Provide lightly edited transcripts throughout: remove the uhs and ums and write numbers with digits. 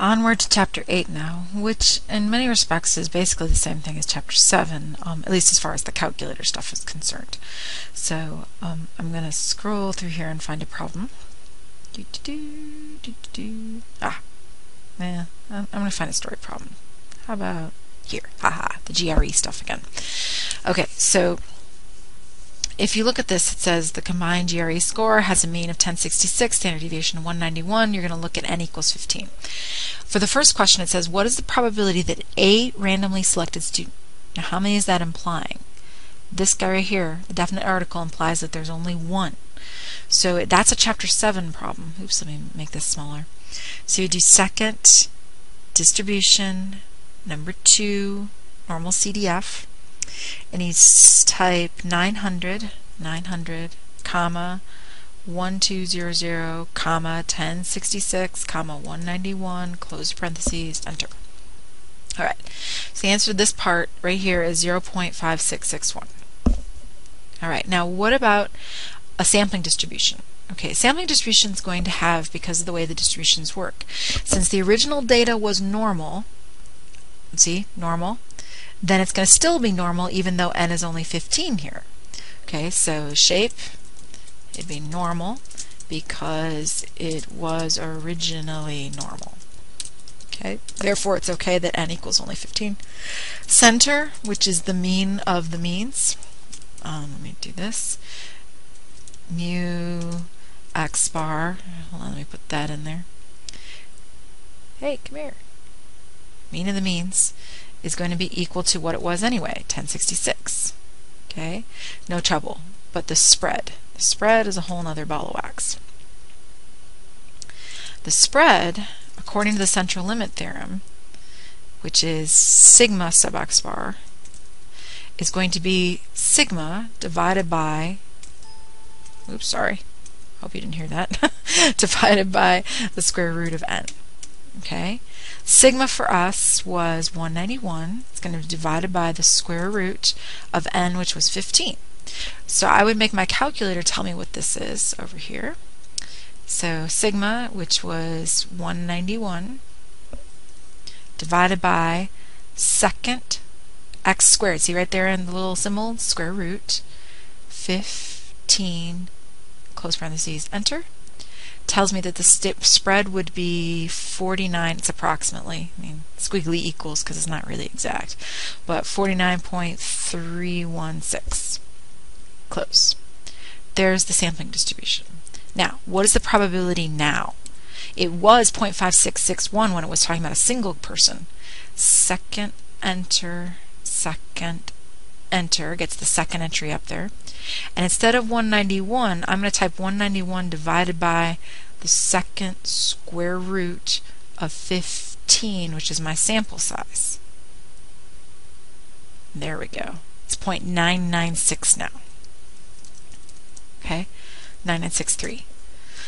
Onward to Chapter 8 now, which in many respects is basically the same thing as Chapter 7, at least as far as the calculator stuff is concerned. So I'm going to scroll through here and find a problem. I'm going to find a story problem. How about here? Haha, the GRE stuff again. Okay, so if you look at this, it says the combined GRE score has a mean of 1066, standard deviation of 191. You're going to look at n equals 15. For the first question, it says, what is the probability that a randomly selected student? Now, how many is that implying? This guy right here, the definite article, implies that there's only one. So that's a Chapter 7 problem. Oops, let me make this smaller. So you do second distribution, number 2, normal CDF, and you type 900, comma, 1200, comma, 1066, comma, 191, close parentheses, enter. Alright, so the answer to this part right here is 0.5661. Alright, now what about a sampling distribution? Okay, sampling distribution is going to have, because of the way the distributions work, since the original data was normal, see, normal, then it's going to still be normal even though n is only 15 here. Okay, so shape, it'd be normal because it was originally normal. Okay, therefore it's okay that n equals only 15. Center, which is the mean of the means, let me do this, mu x bar, hold on, let me put that in there. Hey, come here. Mean of the means is going to be equal to what it was anyway, 1066. Okay, no trouble. But the spread is a whole other ball of wax. The spread, according to the central limit theorem, which is sigma sub x bar, is going to be sigma divided by, oops, sorry, hope you didn't hear that, divided by the square root of n. Okay, sigma for us was 191. It's going to be divided by the square root of n, which was 15. So I would make my calculator tell me what this is over here. So sigma, which was 191, divided by second x squared. See right there in the little symbol, square root, 15, close parentheses, enter. Tells me that the spread would be 49, it's approximately, I mean, squiggly equals because it's not really exact, but 49.316. Close. There's the sampling distribution. Now, what is the probability now? It was 0.5661 when it was talking about a single person. Second, enter, second, enter, gets the second entry up there. And instead of 191, I'm going to type 191 divided by the second square root of 15, which is my sample size. There we go. It's 0.996 now. Okay, 9963.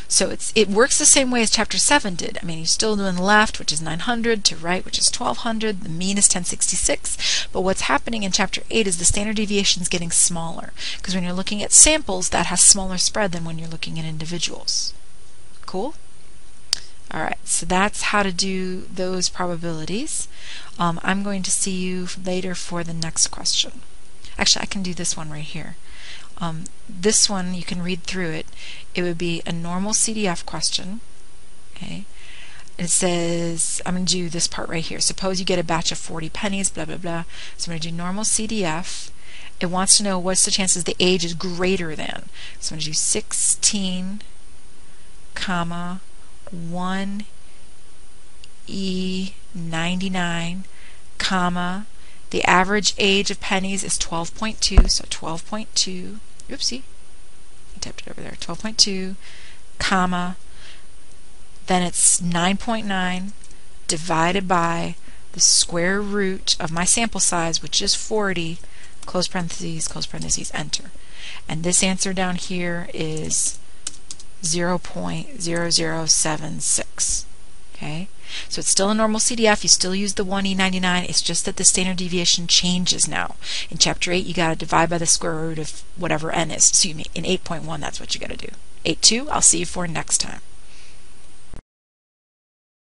So it works the same way as Chapter 7 did. I mean, you're still doing left, which is 900, to right, which is 1200, the mean is 1066, but what's happening in Chapter 8 is the standard deviation is getting smaller, because when you're looking at samples, that has smaller spread than when you're looking at individuals. Cool? All right, so that's how to do those probabilities. I'm going to see you later for the next question. Actually, I can do this one right here. This one, you can read through it. It would be a normal CDF question. Okay, it says, I'm going to do this part right here. Suppose you get a batch of 40 pennies, blah, blah, blah. So I'm going to do normal CDF. It wants to know what's the chances the age is greater than. So I'm going to do 16, comma, 1E99, comma, the average age of pennies is 12.2, so 12.2, oopsie, I typed it over there, 12.2, comma, then it's 9.9 divided by the square root of my sample size, which is 40, close parentheses, enter. And this answer down here is 0.0076. Okay, so it's still a normal CDF, you still use the 1E99, it's just that the standard deviation changes now. In Chapter 8, you got to divide by the square root of whatever n is. So in 8.1, that's what you got to do. 8.2, I'll see you for next time.